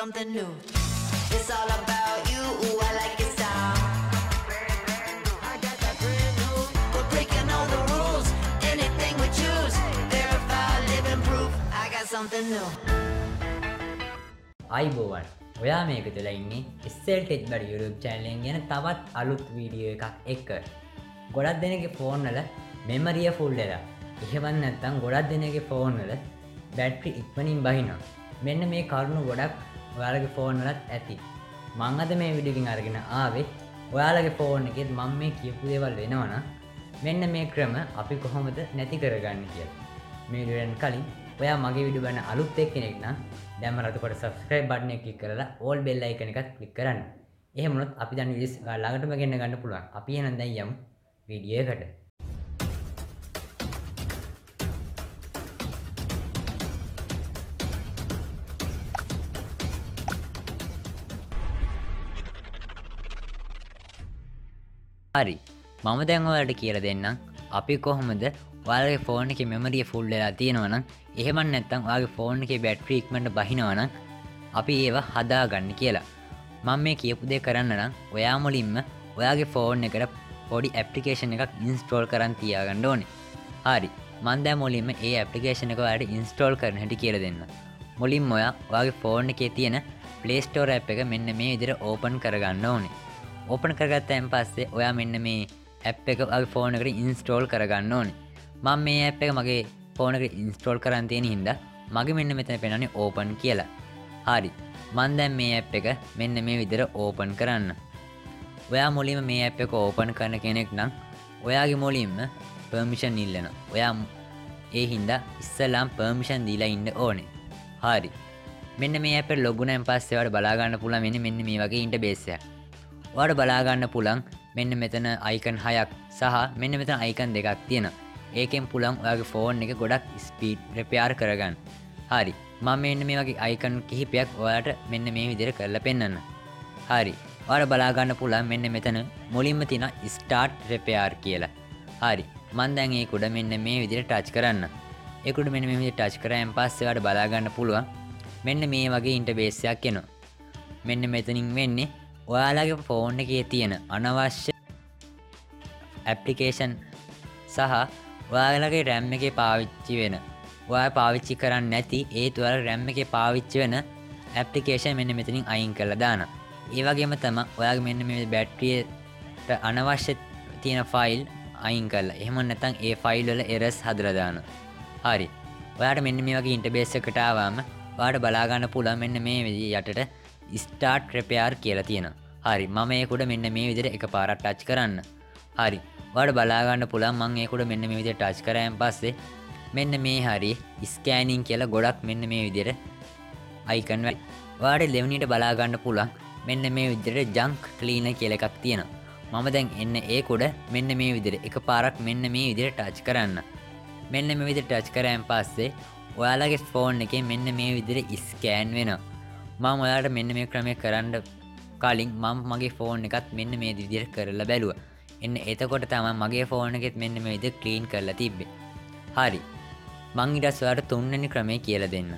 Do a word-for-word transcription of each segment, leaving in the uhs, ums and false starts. something new. It's all about you. Ooh, I like your style. I got that brand new. We're breaking all the rules. Anything we choose, verified, living proof. I got something new. අයිබෝවන් ඔයා මේක තුළ ඉන්නේ S L Techbar YouTube channel එකෙන් යන තවත් අලුත් video එකක් එක්ක. ගොඩක් දෙනෙක්ගේ ෆෝන් වල මෙමරිය ෆුල් වෙලා. එහෙමත් නැත්නම් ගොඩක් දෙනෙක්ගේ ෆෝන් වල බැටරි ඉක්මනින් බහිනවා. මෙන්න මේ කරුණු ගොඩක් ඔයාලගේ ෆෝන් වලත් ඇති. මම අද මේ වීඩියෝ එකෙන් අරගෙන ආවේ ඔයාලගේ ෆෝන් එකෙත් මම මේ කියපු දේවල් වෙනවනම් මෙන්න මේ ක්‍රම අපි කොහොමද නැති කරගන්නේ කියලා. මේ වීඩියෝෙන් කලින් ඔයා මගේ වීඩියෝ බලන අලුත් එක්කෙනෙක් නම් දැන්ම රතුකොට subscribe button එක click කරලා all bell icon එකත් click කරන්න. එහෙම වුණොත් අපි දැන් videos ළඟටම ගෙන්න ගන්න පුළුවන්. අපි එහෙනම් දැන් යමු video එකට. හරි. මම දැන් ඔයාලට කියලා දෙන්නම් අපි කොහොමද ඔයාලගේ ෆෝන් එකේ මෙමරිය ෆුල් වෙලා තියෙනවා නම් එහෙම නැත්නම් ඔයාගේ ෆෝන් එකේ බැටරි ඉක්මනට බහිනවා නම් අපි ඒව හදාගන්න කියලා. මම මේ කියපු දේ කරන්න නම් ඔයා මුලින්ම ඔයාගේ ෆෝන් එකට පොඩි ඇප්ලිකේෂන් එකක් ඉන්ස්ටෝල් කරන් තියාගන්න ඕනේ. හරි. මම දැන් මුලින්ම මේ ඇප්ලිකේෂන් එක ඔයාලට ඉන්ස්ටෝල් කරන්න හැටි කියලා දෙන්නම්. මුලින්ම ඔයා ඔයාගේ ෆෝන් එකේ තියෙන Play Store app එක මෙන්න මේ විදිහට ඕපන් කරගන්න ඕනේ. ඕපන් කරගත්තාන් පස්සේ ඔයා මෙන්න මේ app එක ඔයාගේ ෆෝන් එකට ඉන්ස්ටෝල් කරගන්න ඕනේ. මම මේ app එක මගේ ෆෝන් එකේ ඉන්ස්ටෝල් කරන් තියෙන හින්දා මගේ මෙන්න මෙතන පෙන්නන්නේ ඕපන් කියලා. හරි. මම දැන් මේ app එක මෙන්න මේ විදිහට ඕපන් කරන්න. ඔයා මුලින්ම මේ app එක ඕපන් කරන කෙනෙක් නම් ඔයාගේ මුලින්ම permission ඉල්ලනවා. ඔයා ඒ හින්දා ඉස්සෙල්ලාම permission දීලා ඉන්න ඕනේ. හරි. මෙන්න මේ app එක login වුණාන් පස්සේ ඔයාලා බලා ගන්න පුළුවන් මෙන්න මෙන්න මේ වගේ interface එකක්. ඔයාලා බලා ගන්න පුළුවන් මෙන්න මෙතන icon හයක් සහ මෙන්න මෙතන icon දෙකක් තියෙනවා. ඒකෙන් පුළුවන් ඔයාගේ ෆෝන් එක ගොඩක් ස්පීඩ් රිපෙයාර් කරගන්න. හරි. මම මෙන්න මේ වගේ අයිකන් කිහිපයක් ඔයාලට මෙන්න මේ විදිහට කරලා පෙන්නන්න. හරි. ඔයාලා බලා ගන්න පුළුවන් මෙන්න මෙතන මුලින්ම තියෙන ස්ටාර්ට් රිපෙයාර් කියලා. හරි. මම දැන් ඒක උඩ මෙන්න මේ විදිහට ටච් කරන්න. ඒක උඩ මෙන්න මේ විදිහට ටච් කරායින් පස්සේ ඔයාලා බලා ගන්න පුළුවන් මෙන්න මේ වගේ ඉන්ටර්ෆේස් එකක් එනවා. මෙන්න මෙතනින් වෙන්නේ ඔයාලගේ ෆෝන් එකේ තියෙන අනවශ්‍ය ඇප්ලිකේෂන් සහ ඔයාලගේ RAM එකේ පාවිච්චි වෙන ඔයා පාවිච්චි කරන්නේ නැති ඒත් ඔයාලා RAM එකේ පාවිච්චි වෙන ඇප්ලිකේෂන් මෙන්න මෙතනින් අයින් කරලා දානවා. ඒ වගේම තමයි ඔයාගේ මෙන්න මේ බැටරියට අනවශ්‍ය තියෙන ෆයිල් අයින් කරලා. එහෙම නැත්නම් ඒ ෆයිල් වල errors හදලා දානවා. හරි. ඔයාට මෙන්න මේ වගේ ඉන්ටර්ෆේස් එකකට ආවම ඔයාට බලා ගන්න පුළුවන් මෙන්න මේ යටට start repair කියලා තියෙනවා. හරි. මම ඒක උඩ මෙන්න මේ විදිහට එකපාරක් ටච් කරන්න. හරි. ඔයාට බලා ගන්න පුළුවන් මම ඒකට මෙන්න මේ විදිහට ටච් කරායින් පස්සේ මෙන්න මේ හරි ස්කෑනින් කියලා ගොඩක් මෙන්න මේ විදිහට අයිකන් වල ඔයාට ලෙවනියට බලා ගන්න පුළුවන් මෙන්න මේ විදිහට ජන්ක් ක්ලීනර් කියලා එකක් තියෙනවා. මම දැන් එන්නේ ඒකට මෙන්න මේ විදිහට එකපාරක් මෙන්න මේ විදිහට ටච් කරන්න. මෙන්න මේ විදිහට ටච් කරායින් පස්සේ ඔයාලගේ ෆෝන් එකේ මෙන්න මේ විදිහට ස්කෑන් වෙනවා. මම ඔයාලට මෙන්න මේ ක්‍රමය කරන්න කලින් මම මගේ ෆෝන් එකත් මෙන්න මේ විදිහට කරලා බැලුවා. එන්න එතකොට තමයි මගේ ෆෝන් එකෙත් මෙන්න මේ විදිහට ක්ලීන් කරලා තිබ්බේ. හරි. මම ඊට පස්සේ ඔයාලට තුන්වෙනි ක්‍රමය කියලා දෙන්න.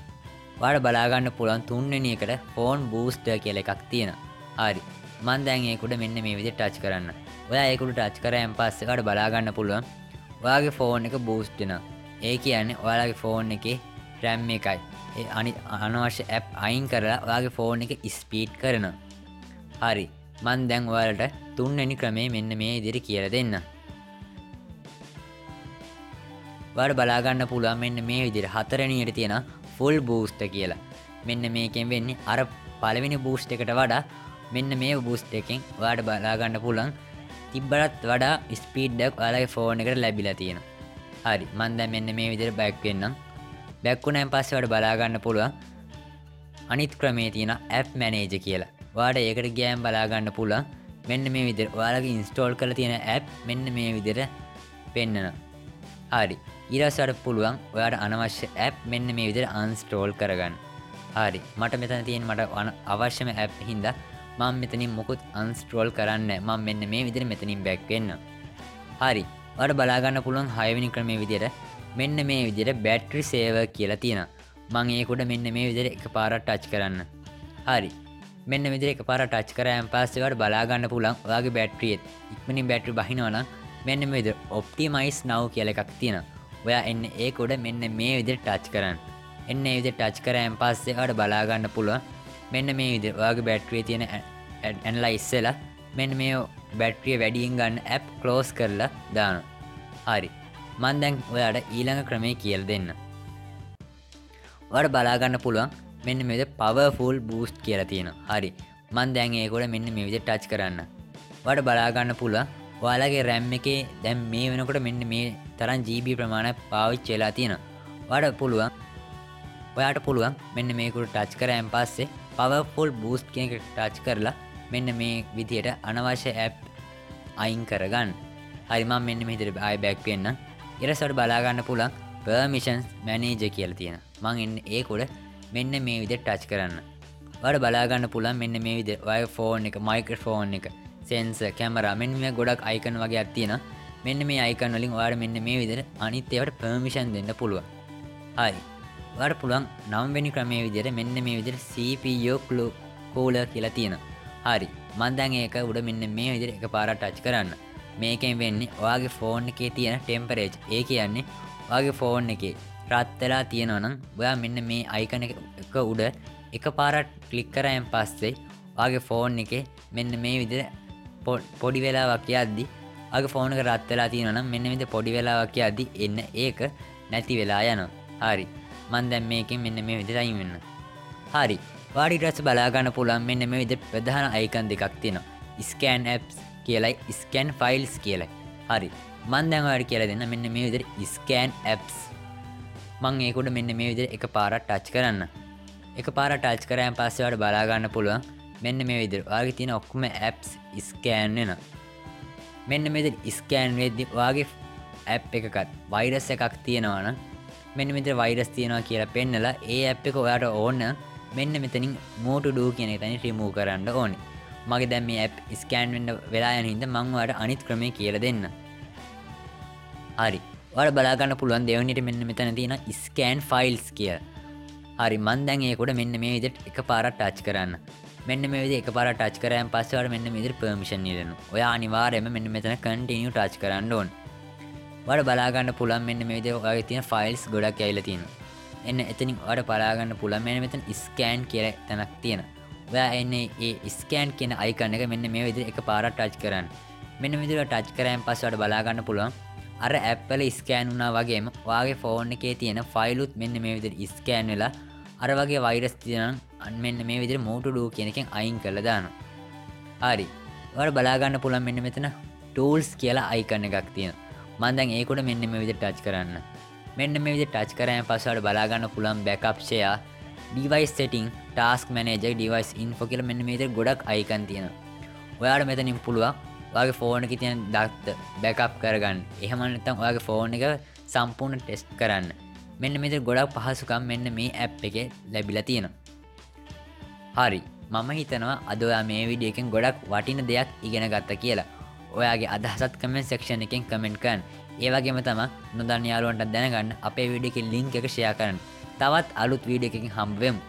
ඔයාලා බලා ගන්න පුළුවන් තුන්වෙනි එකට ෆෝන් බූස්ටර් කියලා එකක් තියෙනවා. හරි. මම දැන් ඒක උඩ මෙන්න මේ විදිහට ටච් කරන්න. ඔයා ඒක උඩ ටච් කරායින් පස්සේ ඔයාලා බලා ගන්න පුළුවන් ඔයාගේ ෆෝන් එක බූස්ට් වෙනවා. ඒ කියන්නේ ඔයාලගේ ෆෝන් එකේ RAM එකයි ඒ අනිත් අනවශ්‍ය app අයින් කරලා ඔයාගේ ෆෝන් එක ස්පීඩ් කරනවා. හරි. මම දැන් ඔයාලට තුන්වෙනි ක්‍රමය මෙන්න මේ ඉදිරිය කියලා දෙන්න. ඔයාලා බලා ගන්න පුළුවන් මෙන්න මේ විදිහට හතරවෙනියට තියෙන full boost කියලා. මෙන්න මේකෙන් වෙන්නේ අර පළවෙනි boost එකට වඩා මෙන්න මේ boost එකෙන් ඔයාලා බලා ගන්න පුළුවන් තිබ්බටත් වඩා ස්පීඩ් එකක් ඔයාලගේ ෆෝන් එකට ලැබිලා තියෙනවා. හරි. මම දැන් මෙන්න මේ විදිහට back වෙන්නම්. back වුණාන් පස්සේ ඔයාලා බලා ගන්න පුළුවන් අනිත් ක්‍රමයේ තියෙන app manager කියලා. ඔයාලට ඒකට ගියාම බලා ගන්න පුළුවන් මෙන්න මේ විදිහට ඔයාලගේ ඉන්ස්ටෝල් කරලා තියෙන app මෙන්න මේ විදිහට පෙන්නනවා. හරි. ඊට පස්සේ ඔයාලට පුළුවන් ඔයාලට අනවශ්‍ය app මෙන්න මේ විදිහට uninstall කරගන්න. හරි. මට මෙතන තියෙන මට අවශ්‍යම app හින්දා මම මෙතනින් මොකුත් uninstall කරන්නේ නැහැ. මම මෙන්න මේ විදිහට මෙතනින් back වෙන්නම්. හරි. ඔයාලට බලා ගන්න පුළුවන් හයවෙනි ක්‍රමයේ විදිහට මෙන්න මේ විදිහට battery saver කියලා තියෙනවා. මම ඒක උඩ මෙන්න මේ විදිහට එකපාරක් touch කරන්න. හරි. මෙන්න මේ විදිහට එකපාරට ටච් කරාම පස්සේ ඔයාලට බලා ගන්න පුළුවන් ඔයාගේ බැටරියත් ඉක්මනින් බැටරි බහිනවා නම් මෙන්න මේ විදිහට ඔප්ටිමයිස් නව් කියලා එකක් තියෙනවා. ඔයා එන්නේ ඒක උඩ මෙන්න මේ විදිහට ටච් කරන්න. එන්න මේ විදිහට ටච් කරාම පස්සේ ඔයාලට බලා ගන්න පුළුවන් මෙන්න මේ විදිහට ඔයාගේ බැටරියේ තියෙන ඇනලයිස් වෙලා මෙන්න මේ බැටරිය වැඩියෙන් ගන්න ඇප් ක්ලෝස් කරලා දානවා. හරි. මම දැන් ඔයාලට ඊළඟ ක්‍රමය කියලා දෙන්න. ඔයාලට බලා ගන්න පුළුවන් මෙන්න මේ විදිහට පවර්ෆුල් බූස්ට් කියලා තියෙනවා. හරි. මම දැන් ඒකෝල මෙන්න මේ විදිහට ටච් කරන්න. ඔයාලට බලා ගන්න පුළුවන් ඔයාලගේ RAM එකේ දැන් මේ වෙනකොට මෙන්න මේ තරම් ජී බී ප්‍රමාණයක් පාවිච්චි වෙලා තියෙනවා. ඔයාලට පුළුවන් ඔයාලට පුළුවන් මෙන්න මේකට ටච් කරාන් පස්සේ පවර්ෆුල් බූස්ට් කියන එක ටච් කරලා මෙන්න මේ විදිහට අනවශ්‍ය ඇප් අයින් කරගන්න. හරි මම මෙන්න මේ විදිහට ආයෙ බෑක් වෙන්න. ඊට පස්සේ ඔයාලට බලා ගන්න පුළුවන් permissions manager කියලා තියෙනවා. මම එන්නේ ඒකෝල මෙන්න මේ විදිහට ටච් කරන්න. ඔයාලට බලා ගන්න පුළුවන් මෙන්න මේ විදිහට ඔයාගේ ෆෝන් එක, මයික්‍රොෆෝන් එක, සෙන්සර්, කැමරා මෙන්න මේ ගොඩක් අයිකන් වගේක් තියෙනවා. මෙන්න මේ අයිකන් වලින් ඔයාලට මෙන්න මේ විදිහට අනිත් ඒවාට පර්මිෂන් දෙන්න පුළුවන්. හරි. ඔයාලට පුළුවන් නවවෙනි ක්‍රමයේ විදිහට මෙන්න මේ විදිහට සී පී යූ කූලර් කියලා තියෙනවා. හරි. මම දැන් ඒක උඩ මෙන්න මේ විදිහට එකපාරට ටච් කරන්න. මේකෙන් වෙන්නේ ඔයාගේ ෆෝන් එකේ තියෙන ටෙම්පරේචර්. ඒ කියන්නේ ඔයාගේ ෆෝන් එකේ රත් වෙලා තියෙනවා නම් ඔයා මෙන්න මේ අයිකන් එක උඩ එකපාරක් ක්ලික් කරායින් පස්සේ ඔයාගේ ෆෝන් එකේ මෙන්න මේ විදිහට පොඩි වෙලාවක් යද්දි ඔයාගේ ෆෝන් එක රත් වෙලා තියෙනවා නම් මෙන්න මේ විදිහට පොඩි වෙලාවක් යද්දි එන්න ඒක නැති වෙලා යනවා. හරි. මම දැන් මේකෙන් මෙන්න මේ විදිහට අයින් වෙන්න. හරි. වාඩි ඩ්‍රස් බලා ගන්න පුළුවන් මෙන්න මේ විදිහට ප්‍රධාන අයිකන් දෙකක් තියෙනවා. ස්කෑන් ඇප්ස් කියලායි ස්කෑන් ෆයිල්ස් කියලායි. හරි. මම දැන් ඔයාලට කියලා දෙන්න මෙන්න මේ විදිහට ස්කෑන් ඇප්ස් මං ඒකට මෙන්න මේ විදිහට එකපාරක් ටච් කරන්න. එකපාරක් ටච් කරාන් පස්සේ ඔයාලට බලා ගන්න පුළුවන් මෙන්න මේ විදිහට ඔයාගේ තියෙන ඔක්කොම ඇප්ස් ස්කෑන් වෙනවා. මෙන්න මේ විදිහට ස්කෑන් වෙද්දී ඔයාගේ ඇප් එකකත් වෛරස් එකක් තියෙනවා නම් මෙන්න මෙතන වෛරස් තියෙනවා කියලා පෙන්නලා ඒ ඇප් එක ඔයාට ඕන මෙන්න මෙතනින් move to do කියන එක තනින් remove කරන්න ඕනේ. මගේ දැන් මේ ඇප් ස්කෑන් වෙන්න වෙලා යන හින්දා මං ඔයාලට අනිත් ක්‍රමය කියලා දෙන්න. හරි. ඔයාලට බලා ගන්න පුළුවන් දෙවෙනියට මෙන්න මෙතන තියෙන ස්කෑන් ෆයිල්ස් කියලා. හරි මම දැන් ඒකට මෙන්න මේ විදිහට එකපාරක් ටච් කරන්න. මෙන්න මේ විදිහට එකපාරක් ටච් කරාන් පස්සේ ඔයාලට මෙන්න මේ විදිහට පර්මිෂන් ඉල්ලනවා. ඔයා අනිවාර්යයෙන්ම මෙන්න මෙතන කන්ටිනියු ටච් කරන්න ඕන. ඔයාලට බලා ගන්න පුළුවන් මෙන්න මේ විදිහට ඔයාගේ තියෙන ෆයිල්ස් ගොඩක් ඇවිල්ලා තියෙනවා. එන්න එතනින් ඔයාලට බලා ගන්න පුළුවන් මෙන්න මෙතන ස්කෑන් කියලා තැනක් තියෙනවා. ඔයා එන්නේ ඒ ස්කෑන් කියන අයිකන් එක මෙන්න මේ විදිහට එකපාරක් ටච් කරන්න. මෙන්න මේ විදිහට ටච් කරාන් පස්සේ ඔයාලට බලා ගන්න පුළුවන් අර ඇප් වල ස්කෑන් වුණා වගේම ඔයාගේ ෆෝන් එකේ තියෙන ෆයිලුත් මෙන්න මේ විදිහට ස්කෑන් වෙලා අර වගේ වෛරස් තියෙනවා නම් මෙන්න මේ විදිහට move to do කියන එකෙන් අයින් කරලා දානවා. හරි. ඔයාලා බලා ගන්න පුළුවන් මෙන්න මෙතන tools කියලා අයිකන් එකක් තියෙනවා. මම දැන් ඒක උඩ මෙන්න මේ විදිහට ටච් කරන්න. මෙන්න මේ විදිහට ටච් කරාම පස්සේ ඔයාලා බලා ගන්න පුළුවන් backup share, device setting, task manager, device info කියලා මෙන්න මේ විදිහට ගොඩක් අයිකන් තියෙනවා. ඔයාලා මෙතනින් පුළුවන් ඔයාගේ ෆෝන් එකේ තියෙන data backup කරගන්න. එහෙම නැත්නම් ඔයාගේ ෆෝන් එක සම්පූර්ණ ටෙස්ට් කරන්න. මෙන්න මේක ගොඩක් පහසුකම් මෙන්න මේ ඇප් එකේ ලැබිලා තියෙනවා. හරි. මම හිතනවා අද ඔයා මේ වීඩියෝ එකෙන් ගොඩක් වටින දෙයක් ඉගෙන ගත්තා කියලා. ඔයාගේ අදහසත් comment section එකෙන් comment කරන්න. ඒ වගේම තමයි නොදන්න යාළුවන්ට දැනගන්න අපේ වීඩියෝ එකේ link එක share කරන්න. තවත් අලුත් වීඩියෝ එකකින් හම්බ වෙමු.